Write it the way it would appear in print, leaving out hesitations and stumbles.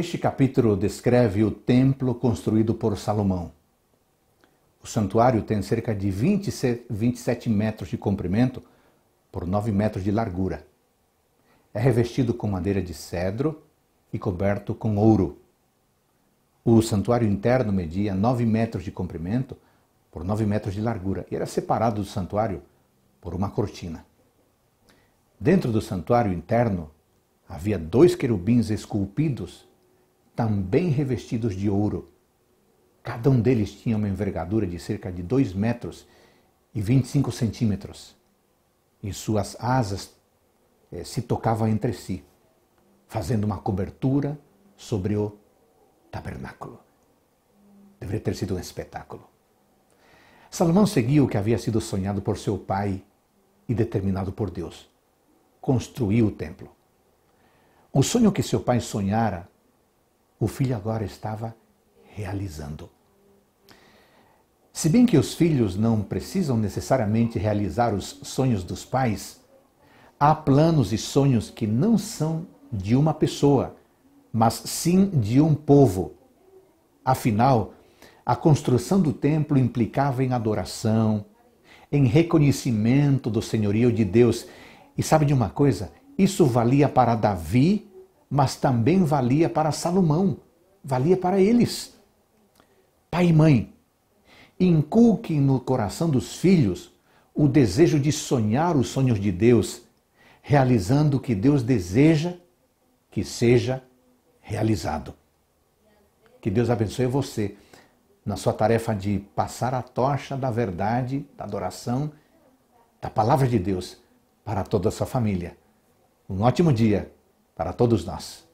Este capítulo descreve o templo construído por Salomão. O santuário tem cerca de 27 metros de comprimento por 9 metros de largura. É revestido com madeira de cedro e coberto com ouro. O santuário interno media 9 metros de comprimento por 9 metros de largura e era separado do santuário por uma cortina. Dentro do santuário interno havia 2 querubins esculpidos, também revestidos de ouro. Cada um deles tinha uma envergadura de cerca de 2 metros e 25 centímetros. E suas asas se tocavam entre si, fazendo uma cobertura sobre o tabernáculo. Deveria ter sido um espetáculo. Salomão seguiu o que havia sido sonhado por seu pai e determinado por Deus. Construiu o templo. O sonho que seu pai sonhara, o filho agora estava realizando. Se bem que os filhos não precisam necessariamente realizar os sonhos dos pais, há planos e sonhos que não são de uma pessoa, mas sim de um povo. Afinal, a construção do templo implicava em adoração, em reconhecimento do senhorio de Deus. E sabe de uma coisa? Isso valia para Davi, mas também valia para Salomão. Valia para eles. Pai e mãe, inculquem no coração dos filhos o desejo de sonhar os sonhos de Deus, realizando o que Deus deseja que seja realizado. Que Deus abençoe você na sua tarefa de passar a tocha da verdade, da adoração, da palavra de Deus para toda a sua família. Um ótimo dia para todos nós.